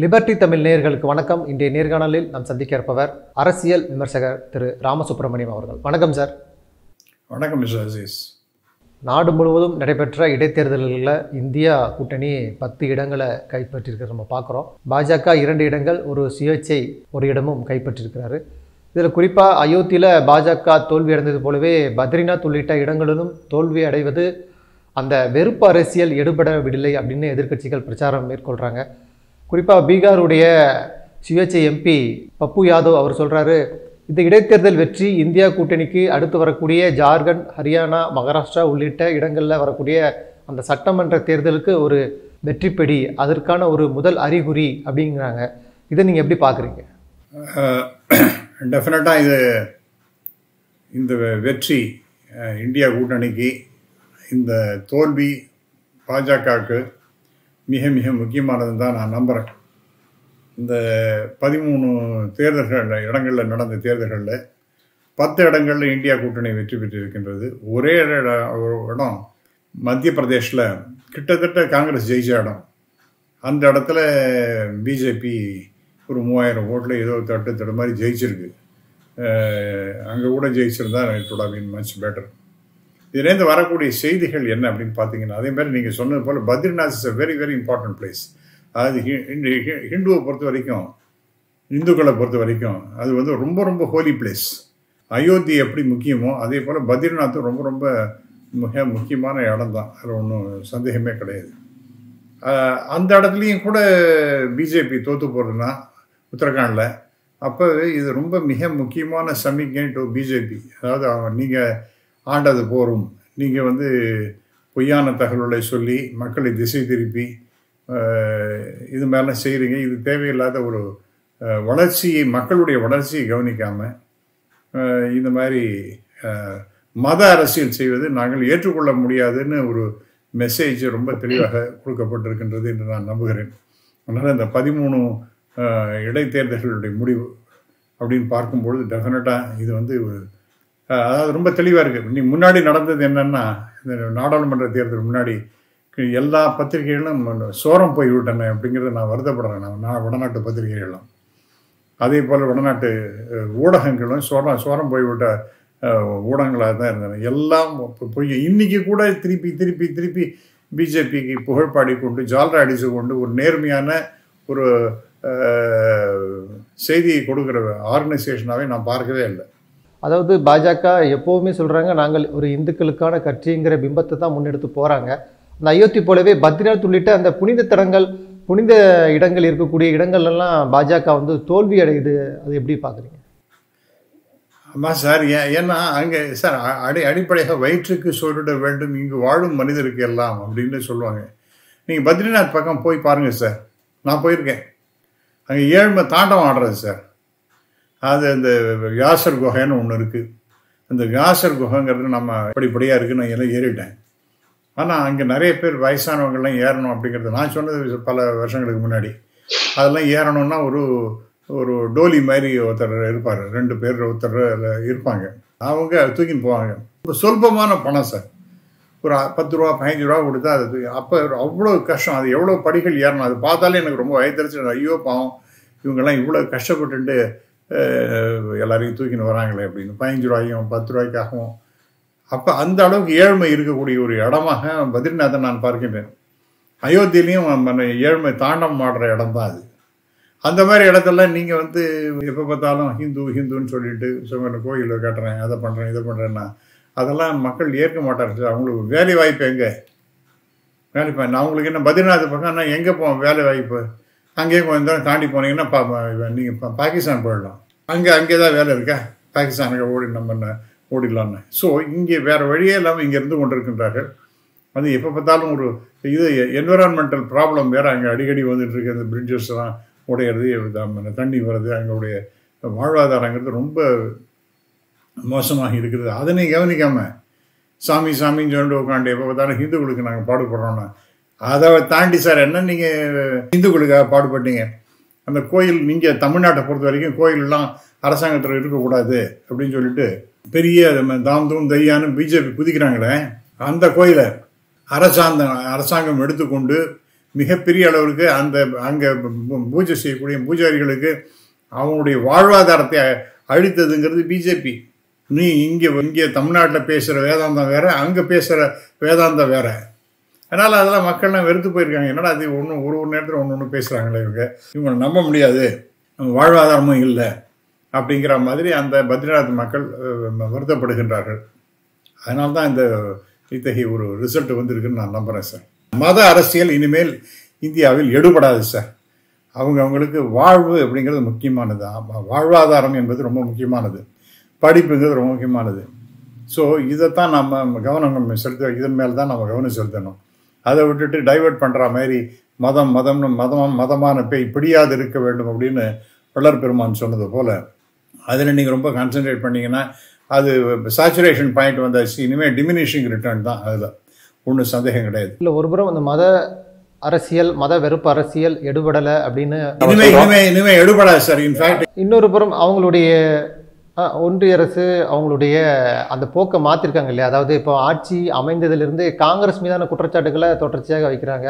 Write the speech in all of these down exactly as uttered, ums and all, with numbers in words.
Liberty Tamil நேயர்களுக்கு வணக்கம். இன்றைய நேர்காணலில் நாம் சந்திக்க இருப்பவர் அரசியல் விமர்சகர் திரு ராமசுப்ரமணியம் அவர்கள். வணக்கம் சார். வணக்கம் மிஸ்டர் அசீஸ். நாடு முழுவதும் நடைபெற்ற இடைத்தேர்தல்களில் இந்தியா கூட்டணி பத்து இடங்களை கைப்பற்றியிருக்கிறது நம்ம பார்க்குறோம். பாஜக இரண்டு இடங்கள், ஒரு சுயேட்சை ஒரு இடமும் கைப்பற்றியிருக்கிறாரு. இதில் குறிப்பாக அயோத்தியில் பாஜக தோல்வி அடைந்தது போலவே பத்ரிநாத் உள்ளிட்ட இடங்களிலும் தோல்வி அடைவது அந்த வெறுப்பு அரசியல் எடுபடவில்லை அப்படின்னு எதிர்க்கட்சிகள் பிரச்சாரம் மேற்கொள்கிறாங்க. குறிப்பாக பீகாருடைய சுயேட்சை எம்பி பப்பு யாதவ் அவர் சொல்கிறாரு, இந்த இடைத்தேர்தல் வெற்றி இந்தியா கூட்டணிக்கு அடுத்து வரக்கூடிய ஜார்க்கண்ட், ஹரியானா, மகாராஷ்டிரா உள்ளிட்ட இடங்களில் வரக்கூடிய அந்த சட்டமன்ற தேர்தலுக்கு ஒரு வெற்றி பெடி, அதற்கான ஒரு முதல் அறிகுறி அப்படிங்கிறாங்க. இதை நீங்கள் எப்படி பார்க்குறீங்க? டெஃபினட்டாக இது இந்த வெற்றி இந்தியா கூட்டணிக்கு, இந்த தோல்வி பாஜகவுக்கு மிக மிக முக்கியமானதுன்னு தான் நான் நம்புகிறேன். இந்த பதிமூணு தேர்தல்களில் இடங்களில் நடந்த தேர்தல்களில் பத்து இடங்களில் இந்தியா கூட்டணி வெற்றி பெற்றிருக்கின்றது. ஒரே இடம் மத்திய பிரதேஷில் கிட்டத்தட்ட காங்கிரஸ் ஜெயிச்ச இடம், அந்த இடத்துல பிஜேபி ஒரு மூவாயிரம் ஓட்டில் ஏதோ தட்டு தட்டு மாதிரி ஜெயிச்சிருக்கு. அங்கே கூட ஜெயிச்சிருந்தா it would have been much better. இதுலேருந்து வரக்கூடிய செய்திகள் என்ன அப்படின்னு பார்த்தீங்கன்னா, அதே மாதிரி நீங்கள் சொன்னது போல் Badrinath is a very very important place. அதாவது ஹிந்துவை பொறுத்த வரைக்கும், இந்துக்களை பொறுத்த வரைக்கும் அது வந்து ரொம்ப ரொம்ப ஹோலி பிளேஸ். அயோத்தி எப்படி முக்கியமோ அதே போல் பத்ரிநாத்தும் ரொம்ப ரொம்ப மிக முக்கியமான இடம் தான், அது ஒன்றும் சந்தேகமே கிடையாது. அந்த இடத்துலையும் கூட பிஜேபி தோற்று போகிறதுனா உத்தரகாண்டில், அப்போ இது ரொம்ப மிக முக்கியமான சமிக்கை டு பிஜேபி. அதாவது அவங்க நீங்கள் ஆண்டது போரும், நீங்கள் வந்து பொய்யான தகவல்களை சொல்லி மக்களை திசை திருப்பி இது மாதிரிலாம் செய்கிறீங்க. இது தேவையில்லாத ஒரு வளர்ச்சியை, மக்களுடைய வளர்ச்சியை கவனிக்காமல் இந்த மாதிரி மத அரசியல் செய்வது நாங்கள் ஏற்றுக்கொள்ள முடியாதுன்னு ஒரு மெசேஜ் ரொம்ப தெளிவாக கொடுக்கப்பட்டிருக்கின்றது என்று நான் நம்புகிறேன். அதனால் இந்த பதிமூணு இடைத்தேர்தல்களுடைய முடிவு அப்படின்னு பார்க்கும்பொழுது டெஃபினட்டாக இது வந்து ஒரு அதாவது ரொம்ப தெளிவாக இருக்குது. இன்னைக்கு முன்னாடி நடந்தது என்னென்னா, இந்த நாடாளுமன்ற தேர்தல் முன்னாடி எல்லா பத்திரிகைகளும் சோரம் போய்விட்டன அப்படிங்கிறத நான் வருத்தப்படுறேன். நான் நான் வடநாட்டு பத்திரிகைகளும் அதே போல் வடநாட்டு ஊடகங்களும் சோரம் சோரம் போய்விட்ட ஊடகங்களாக தான் இருந்தன. எல்லாம் பொய். இன்றைக்கி கூட திருப்பி திருப்பி திருப்பி பிஜேபிக்கு புகழ்பாடி கொண்டு ஜால்ரா அடித்து கொண்டு ஒரு நேர்மையான ஒரு செய்தியை கொடுக்குற ஆர்கனைசேஷனாகவே நான் பார்க்கவே இல்லை. அதாவது பாஜக எப்போவுமே சொல்கிறாங்க, நாங்கள் ஒரு இந்துக்களுக்கான கட்சிங்கிற பிம்பத்தை தான் முன்னெடுத்து போகிறாங்க. அந்த அயோத்தி போலவே பத்ரிநாத் உள்ளிட்ட அந்த புனித தடங்கள், புனித இடங்கள் இருக்கக்கூடிய இடங்கள்லாம் பாஜக வந்து தோல்வி அடையுது, அது எப்படி பார்க்குறீங்க? ஆமாம் சார். ஏ ஏன்னா அங்கே சார் அடி அடிப்படையாக வயிற்றுக்கு சோறிட வேண்டும், இங்கு வாழும் மனிதருக்கு எல்லாம் அப்படின்னு சொல்லுவாங்க. நீங்கள் பத்ரிநாத் பக்கம் போய் பாருங்கள் சார், நான் போயிருக்கேன். அங்கே ஏழ்மை தாண்டம் ஆடுறது சார். அது அந்த வியாசர் குகைன்னு ஒன்று இருக்குது. அந்த வியாசர் குகைங்கிறது நம்ம படிப்படியாக இருக்குது, நான் எல்லாம் ஏறிட்டேன். ஆனால் அங்கே நிறைய பேர் வயசானவங்கள்லாம் ஏறணும் அப்படிங்கிறது நான் சொன்னது பல வருஷங்களுக்கு முன்னாடி. அதெல்லாம் ஏறணும்னா ஒரு ஒரு டோலி மாதிரி ஒருத்தர் இருப்பார், ரெண்டு பேர் ஒருத்தர் இருப்பாங்க, அவங்க தூக்கின்னு போவாங்க. இப்போ சொல்பமான பணம் சார், ஒரு பத்து ரூபா பதினஞ்சு ரூபா கொடுத்தா அது தூக்கி. அப்போ அவ்வளோ கஷ்டம், அது எவ்வளோ படிகள் ஏறணும். அது பார்த்தாலே எனக்கு ரொம்ப வயதறிச்சு, ஐயோ பாவம் இவங்கெல்லாம் இவ்வளோ கஷ்டப்பட்டுட்டு எல்லாரையும் தூக்கின்னு வராங்களே அப்படின்னு. பதினஞ்சு ரூபாயும் பத்து ரூபாய்க்காகவும் அப்போ அந்த அளவுக்கு ஏழ்மை இருக்கக்கூடிய ஒரு இடமாக பத்ரிநாத்தை நான் பார்க்கின்றேன். அயோத்தியிலையும் ஏழ்மை தாண்டம் ஆடுற இடம் தான் அது. அந்த மாதிரி இடத்துல நீங்கள் வந்து எப்போ பார்த்தாலும் ஹிந்து ஹிந்துன்னு சொல்லிட்டு சொன்ன கோயிலில் கட்டுறேன், அதை பண்ணுறேன், இதை பண்ணுறேன்னா அதெல்லாம் மக்கள் ஏற்க மாட்டார்கள். அவங்களுக்கு வேலை வாய்ப்பு எங்கே? வேலை நான் அவங்களுக்கு என்ன பத்ரிநாத் பக்கம் நான் எங்கே போவோம்? வேலை வாய்ப்பு அங்கேயே கொஞ்சம் தான் தாண்டி போனீங்கன்னா பா நீங்கள் பாகிஸ்தான் போயிடலாம். அங்கே அங்கே தான் வேலை இருக்கா? பாகிஸ்தானுக்கு ஓடி நம்ம ஓடிடலான்னு. ஸோ இங்கே வேறு வழியே இல்லாமல் இங்கே இருந்து கொண்டு இருக்கின்றார்கள். அது எப்போ பார்த்தாலும் ஒரு இது என்விரான்மெண்டல் ப்ராப்ளம் வேறு. அங்கே அடிக்கடி வந்துட்டு இருக்கு, அந்த பிரிட்ஜஸ்லாம் உடையிறது, தண்ணி வர்றது, அங்களுடைய வாழ்வாதாரங்கிறது ரொம்ப மோசமாக இருக்கிறது. அதனை கவனிக்காமல் சாமி சாமின்னு சொல்லிட்டு உட்காந்து எப்போ பார்த்தாலும் ஹிந்துக்களுக்கு நாங்கள் பாடுபடுறோன்னா அதை தாண்டி சார் என்ன நீங்கள் இந்துக்களுக்காக பாடுபட்டீங்க? அந்த கோயில் நீங்கள் தமிழ்நாட்டை பொறுத்த வரைக்கும் கோயிலெல்லாம் அரசாங்கத்தில் இருக்கக்கூடாது அப்படின்னு சொல்லிட்டு பெரிய தாம் தூம் தையான்னு பிஜேபி குதிக்கிறாங்களே, அந்த கோயிலை அரசாங்கம் அரசாங்கம் எடுத்துக்கொண்டு மிகப்பெரிய அளவுக்கு அந்த அங்கே பூஜை செய்யக்கூடிய பூஜாரிகளுக்கு அவங்களுடைய வாழ்வாதாரத்தை அழித்ததுங்கிறது பிஜேபி. நீ இங்கே இங்கே தமிழ்நாட்டில் பேசுகிற வேதாந்தம் வேறு, அங்கே பேசுகிற வேதாந்தம் வேறு. அதனால் அதெல்லாம் மக்கள்லாம் வெறுத்து போயிருக்காங்க. என்னடா அது ஒன்று ஒரு ஒரு நேரத்தில் ஒன்று ஒன்று பேசுகிறாங்களே இவங்க, இவங்களை நம்ப முடியாது, வாழ்வாதாரமும் இல்லை அப்படிங்கிற மாதிரி அந்த பத்ரிநாத் மக்கள் வருத்தப்படுகின்றார்கள். அதனால தான் இந்த இத்தகைய ஒரு ரிசல்ட் வந்திருக்குன்னு நான் நம்புகிறேன் சார். மத அரசியல் இனிமேல் இந்தியாவில் எடுபடாது சார். அவங்க அவங்களுக்கு வாழ்வு அப்படிங்கிறது முக்கியமானது, வாழ்வாதாரம் என்பது ரொம்ப முக்கியமானது, படிப்புங்கிறது ரொம்ப முக்கியமானது. ஸோ இதைத்தான் நம்ம கவனம் செலுத்த, இதன் மேல் தான் நம்ம கவனம் செலுத்தணும். அதை விட்டுட்டு டைவெர்ட் பண்ணுற மாதிரி மதம் மதம்னு மதம் மதமான பே இப்படியாவது இருக்க வேண்டும் அப்படின்னு வள்ளல் பெருமான் சொன்னது போல் அதில் நீங்கள் ரொம்ப கான்சன்ட்ரேட் பண்ணிங்கன்னா அது சேச்சுரேஷன் பாயிண்ட் வந்தாச்சு. இனிமேல் டிமினிஷிங் ரிட்டர்ன் தான், அதில் ஒன்றும் சந்தேகம் கிடையாது. இல்லை, ஒருபுறம் அந்த மத அரசியல் மத வெறுப்பு அரசியல் எடுபடலை அப்படின்னு இனிமேல் எடுபடாது சார். இன்ஃபேக்ட் இன்னொரு புறம் அவங்களுடைய ஒன்றிய அரசு அவங்களுடைய அந்த போக்கை மாற்றிருக்காங்க இல்லையா? அதாவது இப்போ ஆட்சி அமைந்ததிலிருந்து காங்கிரஸ் மீதான குற்றச்சாட்டுகளை தொடர்ச்சியாக வைக்கிறாங்க.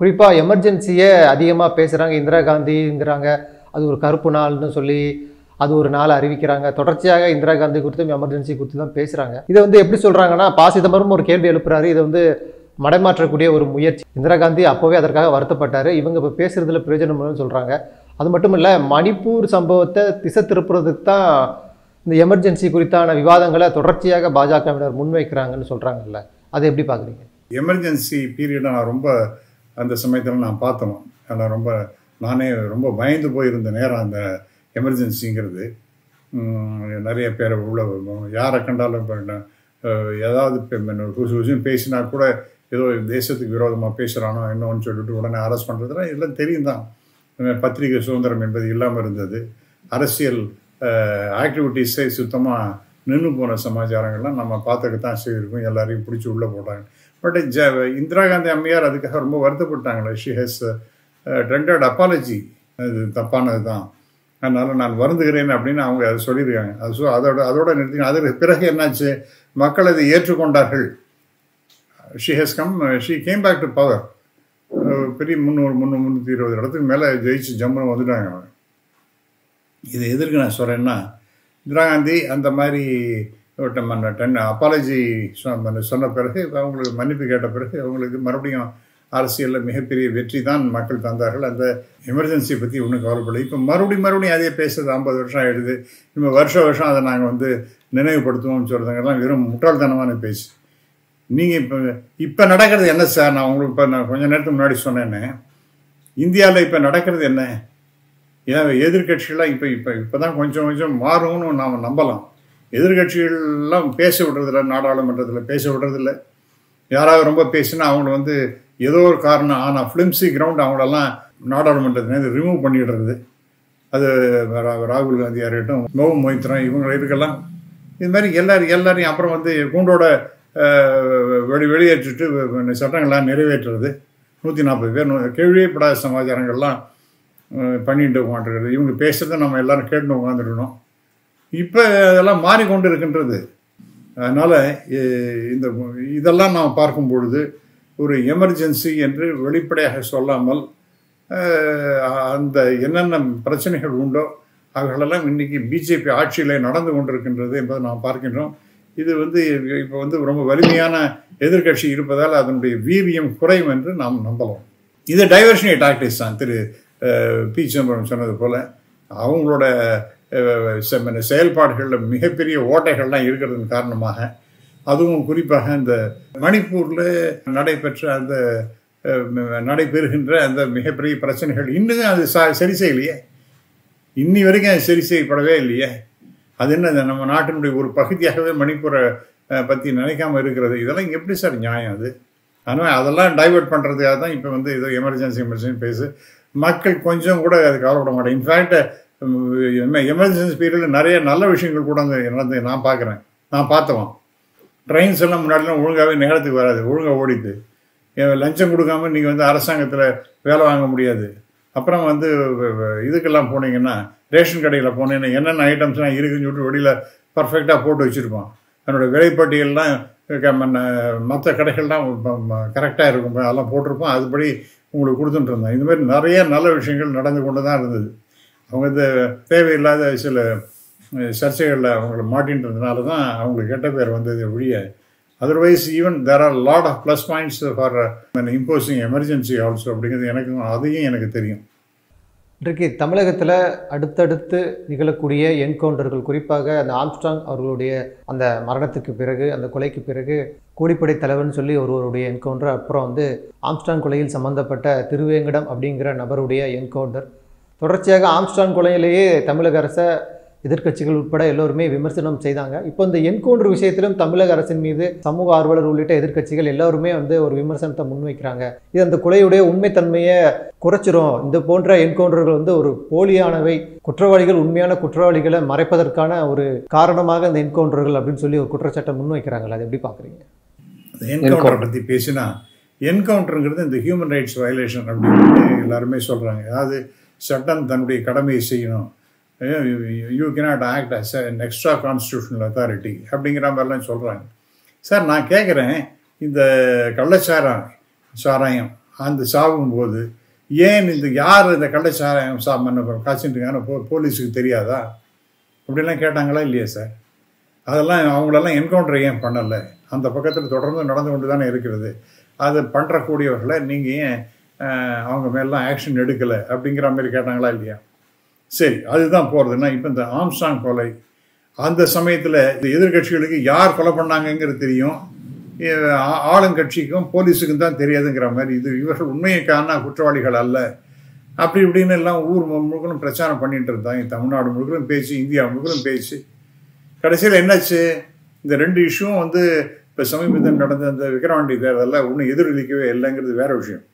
குறிப்பாக எமர்ஜென்சியை அதிகமாக பேசுகிறாங்க, இந்திரா காந்திங்கிறாங்க, அது ஒரு கருப்பு நாள்னு சொல்லி அது ஒரு நாள் அறிவிக்கிறாங்க. தொடர்ச்சியாக இந்திரா காந்தி குறித்தும் எமர்ஜென்சி குறித்து தான் பேசுகிறாங்க. இதை வந்து எப்படி சொல்கிறாங்கன்னா, பா சிதம்பரம் ஒரு கேள்வி எழுப்புறாரு, இதை வந்து மடைமாற்றக்கூடிய ஒரு முயற்சி. இந்திரா காந்தி அப்போவே அதற்காக வருத்தப்பட்டார், இவங்க இப்போ பேசுகிறதுல பிரயோஜனம்னு சொல்கிறாங்க. அது மட்டும் இல்லை, மணிப்பூர் சம்பவத்தை திசை திருப்புறதுக்கு தான் இந்த எமர்ஜென்சி குறித்தான விவாதங்களை தொடர்ச்சியாக பாஜகவினர் முன்வைக்கிறாங்கன்னு சொல்கிறாங்கல்ல, அதை எப்படி பார்க்குறீங்க? எமர்ஜென்சி பீரியடை நான் ரொம்ப அந்த சமயத்தில் நான் பார்த்தோம். ஆனால் ரொம்ப நானே ரொம்ப பயந்து போயிருந்த நேரம் அந்த எமர்ஜென்சிங்கிறது. நிறைய பேர் உள்ள யாரை கண்டாலும் ஏதாவது புதுசு புதுசுன்னு பேசினா கூட ஏதோ தேசத்துக்கு விரோதமாக பேசுகிறானோ என்னோன்னு சொல்லிட்டு உடனே அரெஸ்ட் பண்ணுறதுனா எல்லாம் தெரியும் தான். பத்திரிகை சுதந்திரம் என்பது இல்லாமல் இருந்தது, அரசியல் ஆக்டிவிட்டீஸை சுத்தமாக நின்று போன சமாச்சாரங்கள்லாம் நம்ம பார்த்துக்க தான் செய்திருக்கோம். எல்லாரையும் பிடிச்சி உள்ளே போட்டாங்க. பட் ஜ இந்திரா காந்தி அம்மையார் அதுக்காக ரொம்ப வருத்தப்பட்டாங்களே. ஷி ஹஸ் டெண்டர்ட் அப்பாலஜி, அது தப்பானது தான், அதனால் நான் வருந்துகிறேன் அப்படின்னு அவங்க அதை சொல்லியிருக்காங்க. அது ஸோ அதோட அதோட நிறுத்தி அதற்கு பிறகு என்னாச்சு, மக்கள் அதை ஏற்றுக்கொண்டார்கள். She has come she came back to power. பெரிய முந்நூறு முந்நூறு முந்நூற்றி இருபது இடத்துக்கு மேலே ஜெயிச்சு ஜம்முன்னு வந்துட்டாங்க. இதை எதிர்க்கு நான் சொல்கிறேன்னா, இந்திரா காந்தி அந்த மாதிரி டென் அப்பாலஜி சொன்ன பிறகு அவங்களுக்கு மன்னிப்பு கேட்ட பிறகு அவங்களுக்கு மறுபடியும் அரசியலில் மிகப்பெரிய வெற்றி தான் மக்கள் தந்தார்கள். அந்த எமர்ஜென்சி பற்றி ஒன்றும் கவலைப்படலை. இப்போ மறுபடியும் மறுபடியும் அதே பேசுறது ஐம்பது வருஷம் ஆகிடுது. இப்போ வருஷம் வருஷம் அதை நாங்கள் வந்து நினைவுபடுத்துவோம்னு சொல்கிறதுங்கெல்லாம் வெறும் முட்டாள்தனமான பேச்சு. நீங்கள் இப்போ இப்போ நடக்கிறது என்ன சார்? நான் உங்களுக்கு இப்போ நான் கொஞ்சம் நேரத்துக்கு முன்னாடி சொன்னேன்னு, இந்தியாவில் இப்போ நடக்கிறது என்ன? ஏன் எதிர்கட்சிகள்லாம் இப்போ இப்போ இப்போ தான் கொஞ்சம் கொஞ்சம் மாறும்னு நாம் நம்பலாம். எதிர்கட்சிகள்லாம் பேச விடுறதில்ல, நாடாளுமன்றத்தில் பேச விடுறதில்ல. யாராவது ரொம்ப பேசுனா அவங்க வந்து ஏதோ ஒரு காரணம், ஆனால் ஃபிலிம்சி கிரவுண்ட் அவங்களெல்லாம் நாடாளுமன்றத்திலேருந்து ரிமூவ் பண்ணிடுறது. அது ராகுல் காந்தி ஆகட்டும், மோ மொய்த்ரா, இவங்க இதுக்கெல்லாம் இது மாதிரி எல்லாரும் எல்லாரையும் அப்புறம் வந்து கூண்டோட வெளி வெளியேற்றிட்டு சட்டங்கள்லாம் நிறைவேற்றுறது. நூற்றி நாற்பது பேர் கேள்விப்படாத சமாச்சாரங்கள்லாம் பண்ணிட்டு உட்காந்துருக்குறது. இவங்க பேசுகிறத நம்ம எல்லோரும் கேட்டுன்னு உட்காந்துருக்கணும். இப்போ அதெல்லாம் மாறிக்கொண்டு இருக்கின்றது. அதனால் இந்த இதெல்லாம் நாம் பார்க்கும் பொழுது ஒரு எமர்ஜென்சி என்று வெளிப்படையாக சொல்லாமல் அந்த என்னென்ன பிரச்சனைகள் உண்டோ அவர்களெல்லாம் இன்றைக்கி பிஜேபி ஆட்சியில் நடந்து கொண்டிருக்கின்றது என்பதை நாம் பார்க்கின்றோம். இது வந்து இப்போ வந்து ரொம்ப வலிமையான எதிர்கட்சி இருப்பதால் அதனுடைய வீரியம் குறையும் என்று நாம் நம்பலாம். இது டைவர்ஷனரி டாக்டிக்ஸ் தான். திரு பி சிதம்பரம் சொன்னது போல் அவங்களோட செயல்பாடுகளில் மிகப்பெரிய ஓட்டைகள்லாம் இருக்கிறதன் காரணமாக, அதுவும் குறிப்பாக இந்த மணிப்பூரில் நடைபெற்ற அந்த நடைபெறுகின்ற அந்த மிகப்பெரிய பிரச்சனைகள் இன்னும் அது சரி செய்யலையே, இன்னி வரைக்கும் அது சரி செய்யப்படவே இல்லையே. அது என்ன நம்ம நாட்டினுடைய ஒரு பகுதியாகவே மணிப்பூரை பற்றி நினைக்காமல் இருக்கிறது, இதெல்லாம் எப்படி சார் நியாயம்? அது ஆனால் அதெல்லாம் டைவெர்ட் பண்ணுறதுக்காக தான் இப்போ வந்து ஏதோ எமர்ஜென்சி எமர்ஜென்சி பேசு. மக்கள் கொஞ்சம் கூட அது கவலைப்பட மாட்டேன். இன்ஃபேக்ட் எமர்ஜென்சி பீரியடில் நிறைய நல்ல விஷயங்கள் கூட அந்த நடந்து நான் பார்க்குறேன், நான் பார்த்தவன். ட்ரெயின்ஸ் எல்லாம் முன்னாடிலாம் ஒழுங்காகவே நேரத்துக்கு வராது, ஒழுங்காக ஓடிது. லஞ்சம் கொடுக்காமல் நீங்கள் வந்து அரசாங்கத்தில் வேலை வாங்க முடியாது. அப்புறம் வந்து இதுக்கெல்லாம் போனீங்கன்னா, ரேஷன் கடையில் போனீங்கன்னா என்னென்ன ஐட்டம்ஸ்லாம் இருக்குன்னு சொல்லிட்டு வெளியில் பர்ஃபெக்டாக போட்டு வச்சுருப்போம். அதனுடைய விலைப்பட்டியெல்லாம் மற்ற கடைகள்லாம் கரெக்டாக இருக்கும், அதெல்லாம் போட்டிருப்போம். அதுபடி உங்களுக்கு கொடுத்துட்டு இருந்தேன். இந்த மாதிரி நிறைய நல்ல விஷயங்கள் நடந்து கொண்டு தான் இருந்தது. அவங்க இந்த தேவையில்லாத சில சர்ச்சைகளில் அவங்களை மாட்டின்றதுனால தான் அவங்களுக்கு கெட்ட பேர் வந்தது ஒழிய. Otherwise even there are lot of plus points for imposing emergency also அப்படிங்கிறது எனக்கு அதையும் எனக்கு தெரியும். இன்றைக்கு தமிழகத்தில் அடுத்தடுத்து நிகழக்கூடிய என்கவுண்டர்கள், குறிப்பாக அந்த ஆம்ஸ்ட்ராங் அவர்களுடைய அந்த மரணத்துக்கு பிறகு, அந்த கொலைக்கு பிறகு கோடிப்படை தலைவன் சொல்லி ஒருவருடைய என்கவுண்டர், அப்புறம் வந்து ஆம்ஸ்ட்ராங் கொலையில் சம்பந்தப்பட்ட திருவேங்கடம் அப்படிங்கிற நபருடைய என்கவுண்டர், தொடர்ச்சியாக ஆம்ஸ்ட்ராங் கொலையிலேயே தமிழக அரசை எதிர்க்கட்சிகள் உட்பட எல்லோருமே விமர்சனம் செய்தாங்க. இப்போ இந்த என்கவுண்டர் விஷயத்திலும் தமிழக அரசின் மீது சமூக ஆர்வலர் உள்ளிட்ட எதிர்க்கட்சிகள் எல்லாருமே வந்து ஒரு விமர்சனத்தை முன்வைக்கிறாங்க. இது அந்த கொலையுடைய உண்மைத்தன்மையை குறைச்சிரும், இந்த போன்ற என்கவுண்டர்கள் வந்து ஒரு போலியானவை, குற்றவாளிகள் உண்மையான குற்றவாளிகளை மறைப்பதற்கான ஒரு காரணமாக இந்த என்கவுண்டர்கள் அப்படின்னு சொல்லி ஒரு குற்றச்சாட்டை முன்வைக்கிறாங்களா? அது எப்படி பார்க்குறீங்க? என்கவுண்டரை பற்றி பேசினா, என்கவுண்டருங்கிறது இந்த ஹியூமன் ரைட்ஸ் வயலேஷன் அப்படின்னு எல்லாருமே சொல்கிறாங்க. அதாவது சட்டம் தன்னுடைய கடமையை செய்யணும், you cannot act as an extra constitutional authority அப்படிங்கிற மாதிரிலாம் சொல்கிறாங்க. சார், நான் கேட்குறேன், இந்த கள்ளச்சாராயம் சாராயம் அந்த சாகும்போது ஏன் இந்த யார் இந்த கள்ளச்சாராயம் சா பண்ண காய்ச்சிட்டுருக்கான்னு போ போலீஸுக்கு தெரியாதா? அப்படிலாம் கேட்டாங்களா இல்லையா சார்? அதெல்லாம் அவங்களெல்லாம் என்கவுண்டர் ஏன் பண்ணலை? அந்த பக்கத்தில் தொடர்ந்து நடந்து கொண்டு தானே இருக்கிறது. அதை பண்ணுறக்கூடியவர்களை நீங்கள் ஏன் அவங்க மேலாம் ஆக்ஷன் எடுக்கலை அப்படிங்கிற மாதிரி கேட்டாங்களா இல்லையா? சரி, அதுதான் போகிறதுன்னா இப்போ இந்த ஆம்ஸ்ட்ராங் கொலை அந்த சமயத்தில் இந்த எதிர்கட்சிகளுக்கு யார் கொலை பண்ணாங்கங்கிறது தெரியும், ஆளுங்கட்சிக்கும் போலீஸுக்கும் தான் தெரியாதுங்கிற மாதிரி இது இவர்கள் உண்மையைக்கான குற்றவாளிகள் அல்ல அப்படி இப்படின்னு எல்லாம் ஊர் முழுக்கணும் பிரச்சாரம் பண்ணிகிட்டு இருந்தாங்க. தமிழ்நாடு முழுக்கலும் பேச்சு, இந்தியா முழுக்கலும் பேச்சு. கடைசியில் என்னாச்சு? இந்த ரெண்டு இஷ்யூவும் வந்து இப்போ சமீபத்தில் நடந்த அந்த விக்கிரவாண்டி தேர்தலில் ஒன்றும் எதிரொலிக்கவே இல்லைங்கிறது வேறு விஷயம்.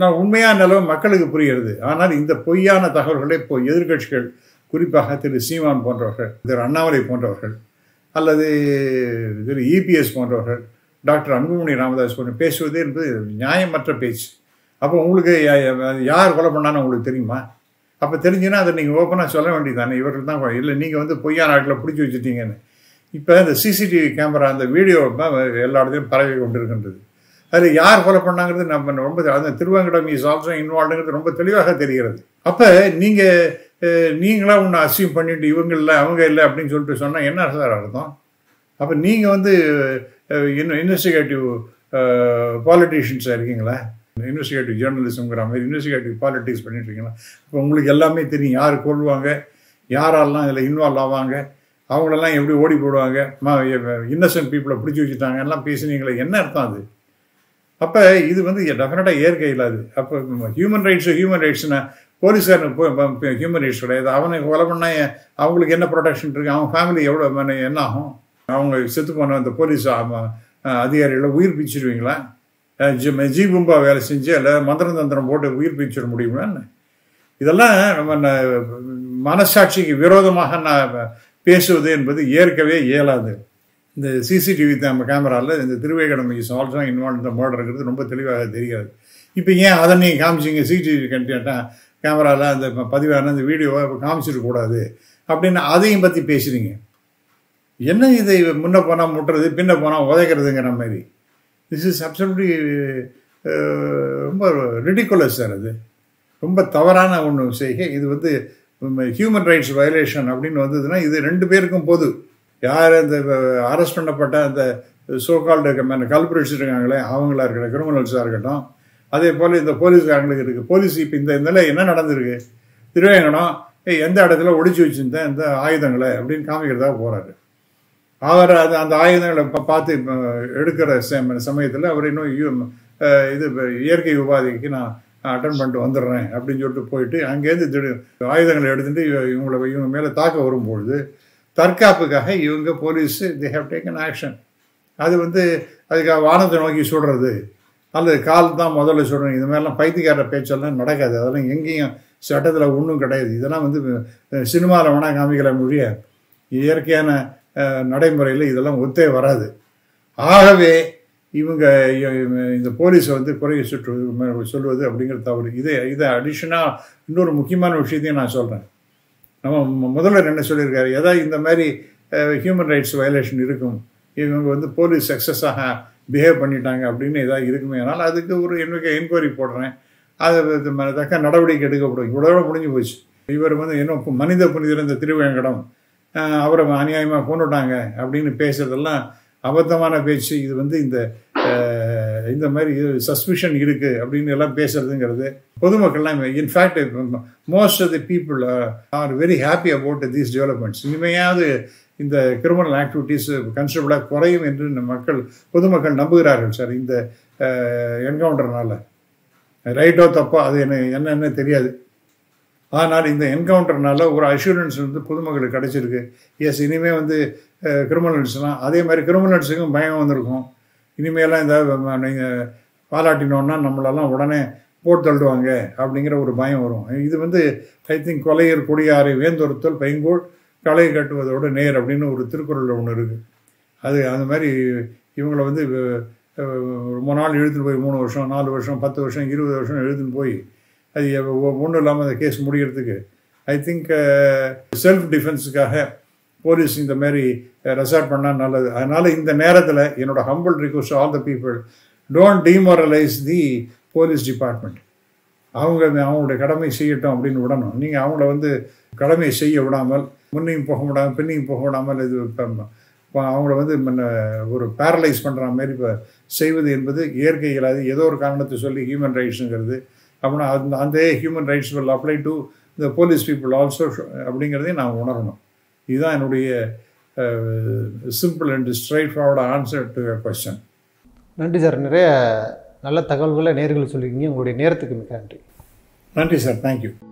நான் உண்மையான நிலவு மக்களுக்கு புரிகிறது. ஆனால் இந்த பொய்யான தகவல்களை இப்போ எதிர்கட்சிகள், குறிப்பாக திரு சீமான் போன்றவர்கள், திரு அண்ணாமலை போன்றவர்கள், அல்லது திரு இபிஎஸ் போன்றவர்கள், டாக்டர் அன்புமணி ராமதாஸ் போன்ற பேசுவது என்பது நியாயமற்ற பேச்சு. அப்போ உங்களுக்கு யார் கொலை பண்ணான்னு உங்களுக்கு தெரியுமா? அப்போ தெரிஞ்சுன்னா அதை நீங்கள் ஓப்பனாக சொல்ல வேண்டியது தானே. இவர்கள் தான் இல்லை, நீங்கள் வந்து பொய்யான ஆட்களை பிடிச்சி வச்சுட்டீங்கன்னு. இப்போ இந்த சிசிடிவி கேமரா அந்த வீடியோ தான் எல்லா இடத்துலையும் பரவி கொண்டிருக்கின்றது. அதில் யார் கொலை பண்ணாங்கிறது நம்ம ரொம்ப அந்த திருவேங்கடம் இஸ் ஆல்சோ இன்வால்வ்டுங்கிறது ரொம்ப தெளிவாக தெரிகிறது. அப்போ நீங்கள் நீங்களா ஒன்று அசியூம் பண்ணிட்டு இவங்க இல்லை அவங்க இல்லை அப்படின்னு சொல்லிட்டு சொன்னால் என்ன சார் அர்த்தம்? அப்போ நீங்கள் வந்து இன்னும் இன்வெஸ்டிகேட்டிவ் பாலிட்டிஷியன்ஸாக இருக்கீங்களா? இன்வெஸ்டிகேட்டிவ் ஜேர்னலிசம்ங்கிற மாதிரி இன்வெஸ்டிகேட்டிவ் பாலிட்டிக்ஸ் பண்ணிட்டு இருக்கீங்களா? இப்போ உங்களுக்கு எல்லாமே தெரியும், யார் கொள்வாங்க, யாரெல்லாம் இதில் இன்வால்வ் ஆவாங்க, அவங்களெல்லாம் எப்படி ஓடி போடுவாங்க, இன்னசென்ட் பீப்புளை பிடிச்சி வச்சுட்டாங்க எல்லாம் பேசுனீங்களே, என்ன அர்த்தம் அது? அப்போ இது வந்து டெஃபினட்டாக ஏற்க இல்லாது. அப்போ ஹியூமன் ரைட்ஸு ஹியூமன் ரைட்ஸ்னா போலீஸ்காரனுக்கு ஹியூமன் ரைட்ஸ் கிடையாது. அவனை கொலை பண்ணா அவங்களுக்கு என்ன ப்ரொடெக்ஷன் இருக்குது? அவங்க ஃபேமிலி எவ்வளோ என்ன ஆகும்? அவங்க செத்து போன அந்த போலீஸ் அதிகாரிகளை உயிர் பிச்சுடுவீங்களா? ஜி பூம்பா வேலை செஞ்சு இல்லை மந்திரம் தந்திரம் போட்டு உயிர் பிச்சுட முடியுங்களான்னு இதெல்லாம் நம்ம மனசாட்சிக்கு விரோதமாக நான் பேசுவது என்பது ஏற்கவே இயலாது. இந்த சிசிடிவி நம்ம கேமராவில் இந்த Thiruvengadam is also involve the மர்டருங்கிறது ரொம்ப தெளிவாக தெரியாது. இப்போ ஏன் அதை நீங்கள் காமிச்சிங்க? சிசிடிவி கண்டிப்பாக கேமராவில் அந்த பதிவான இந்த வீடியோவை இப்போ காமிச்சிடக்கூடாது அப்படின்னு அதையும் பற்றி பேசுகிறீங்க. என்ன இதை முன்னே போனால் முட்டுறது, பின்ன போனால் உதைக்கிறதுங்கிற மாதிரி திஸ் இஸ் அப்சல்யூட்லி ரொம்ப ரிடிகுலஸ் சார். அது ரொம்ப தவறான ஒன்று செய்ய. இது வந்து ஹியூமன் ரைட்ஸ் வயலேஷன் அப்படின்னு வந்ததுன்னா இது ரெண்டு பேருக்கும் போது யார் அந்த அரெஸ்ட் பண்ணப்பட்ட அந்த சோகால்டு இருக்க கல்பிரேட்ஸ் இருக்காங்களே அவங்களா இருக்கிற கிரிமினல்ஸாக இருக்கட்டும், அதே போல் இந்த போலீஸ்காரங்களுக்கு இருக்குது. போலீஸ் இப்போ இந்த இதில் என்ன நடந்திருக்கு? திருவேங்கடம் ஏய் எந்த இடத்துல ஒடிச்சு வச்சுருந்தேன் இந்த ஆயுதங்களை அப்படின்னு காமிக்கிறதாக போகிறாரு. அவர் அது அந்த ஆயுதங்களை இப்போ பார்த்து எடுக்கிற சமயத்தில் அவர் இன்னும் இது இயற்கை உபாதைக்கு நான் அட்டன் பண்ணிட்டு வந்துடுறேன் அப்படின்னு சொல்லிட்டு போயிட்டு அங்கேருந்து திடீ ஆயுதங்களை எடுத்துகிட்டு இவங்களை இவங்க மேலே தாக்க வரும்பொழுது தற்காப்புக்காக இவங்க police they have taken action. அது வந்து அதுக்காக வானத்தை நோக்கி சுடுறது அல்லது கால் தான் முதல்ல சுடுறது இது மாதிரிலாம் பைத்தியக்கார பேச்செல்லாம் நடக்காது. அதெல்லாம் எங்கேயும் சட்டத்தில் ஒன்றும் கிடையாது. இதெல்லாம் வந்து சினிமாவில் வேணால் காமிக்கிற மொழிய இயற்கையான நடைமுறையில் இதெல்லாம் ஒத்தே வராது. ஆகவே இவங்க இந்த போலீஸை வந்து குறைய சுற்றுவது சொல்வது அப்படிங்கிறது தவறு. இதே இதை அடிஷனாக இன்னொரு முக்கியமான விஷயத்தையும் நான் சொல்கிறேன். நம்ம முதல்வர் என்ன சொல்லியிருக்காரு? ஏதாவது இந்த மாதிரி ஹியூமன் ரைட்ஸ் வயலேஷன் இருக்கும், இவங்க வந்து போலீஸ் சக்ஸஸாக பிஹேவ் பண்ணிட்டாங்க அப்படின்னு ஏதாவது இருக்குமே, அதனால் அதுக்கு ஒரு என்க என்கொயரி போடுறேன், In the suspicion, in fact, most of the people are, are very happy about these developments. In the criminal activities, constable Koraim and Makal, Pudumakal Naburar, sir, in the encounter Nala. Right out of Pathana, Anna in the encounter Nala, or assurance of the Pudumakal Kadachirke. Yes, anyway, on the criminals, are they very criminals? By on the home. இனிமேல இந்த பாலாட்டினோம்னா நம்மள எல்லாம் உடனே boat தள்ளுவாங்க அப்படிங்கற ஒரு பயம் வரும். இது வந்து ஐ திங்க் கொலையர் கொடியாரை வேந்தொருத்தல் பைங்கோல் களை கட்டுவதோட நேர் அப்படினு ஒரு திருக்குறள் ஒன்னு இருக்கு. அது அந்த மாதிரி இவங்களை வந்து ரொம்ப நாள் எழுதிட்டு போய் மூணு வருஷம் நாலு வருஷம் பத்து வருஷம் இருபது வருஷம் எழுதிட்டு போய் அது ஒண்ணு இல்லாம அந்த கேஸ் முடியிறதுக்கு ஐ திங்க் செல்ஃப் டிஃபென்ஸ்க்காக police in the Mary Rasad Pandan Nala in the Narathala, you know, a humble request to all the people, don't demoralize the police department. Aunga Academy Sea Tom Din Udano, Ning Aunga the Academy Sea Udamal, Munim Pohomadam, Pinning Pohodamal, Aunga the paralyzed Pandra Meriba, save the end with the Yerke Yeladi, Yedor Kana to Soli human rights and the human rights will apply to the police people also. Abdingardi now one. This is a simple and straightforward answer to your question. Nanti sir, niraya nalla thagavalgala nergal solirkinga ungalude nerathukku mikka nandri. Nanti sir, thank you.